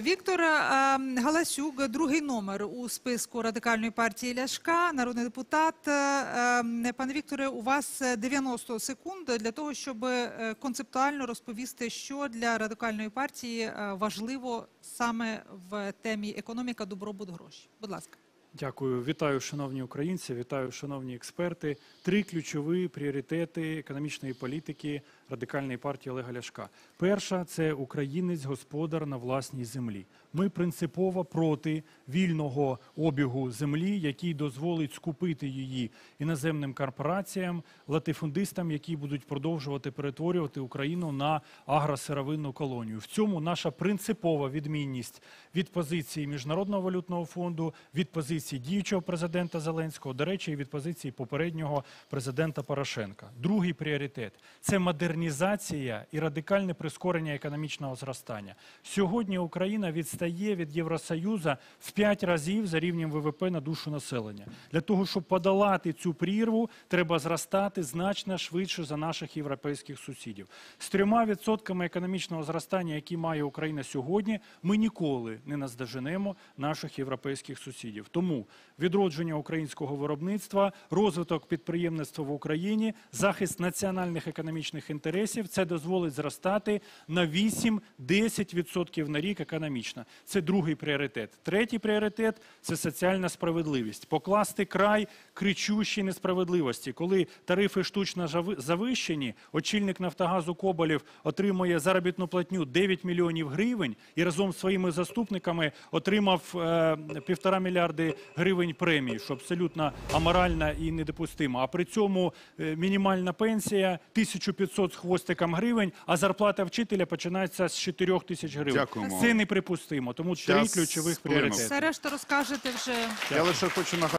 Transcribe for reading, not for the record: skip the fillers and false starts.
Віктор Галасюк, другий номер у списку Радикальної партії Ляшка, народний депутат. Пане Вікторе, у вас 90 секунд для того, щоб концептуально розповісти, що для Радикальної партії важливо саме в темі економіка, добробут, гроші. Будь ласка. Дякую. Вітаю, шановні українці, вітаю, шановні експерти. Три ключові пріоритети економічної політики Радикальної партії Олега Ляшка. Перша – це українець-господар на власній землі. Ми принципово проти вільного обігу землі, який дозволить скупити її іноземним корпораціям, латифундистам, які будуть продовжувати перетворювати Україну на агросировинну колонію. В цьому наша принципова відмінність від позиції Міжнародного валютного фонду, від позиції діючого президента Зеленського, до речі, і від позиції попереднього президента Порошенка. Другий пріоритет – це модернізація і радикальне прискорення економічного зростання. Сьогодні Україна відстає від Євросоюзу в 5 разів за рівнем ВВП на душу населення. Для того, щоб подолати цю прірву, треба зростати значно швидше за наших європейських сусідів. З 3% економічного зростання, які має Україна сьогодні, ми ніколи не наздоженемо наших європейських сусідів. Тому відродження українського виробництва, розвиток підприємництва в Україні, захист національних економічних інтересів – це дозволить зростати на 8-10% на рік економічно. Це другий пріоритет. Третій пріоритет – це соціальна справедливість. Покласти край кричущій несправедливості. Коли тарифи штучно завищені, очільник «Нафтогазу» Коболєв отримує заробітну платню 9 мільйонів гривень і разом з своїми заступниками отримав 1,5 мільярда гривень премій, що абсолютно аморально і недопустимо. А при цьому мінімальна пенсія 1500 з хвостиком гривень, а зарплата вчителя починається з 4000 гривень. Це неприпустимо. Тому 3 ключових пріоритети. Все решта розкажете вже.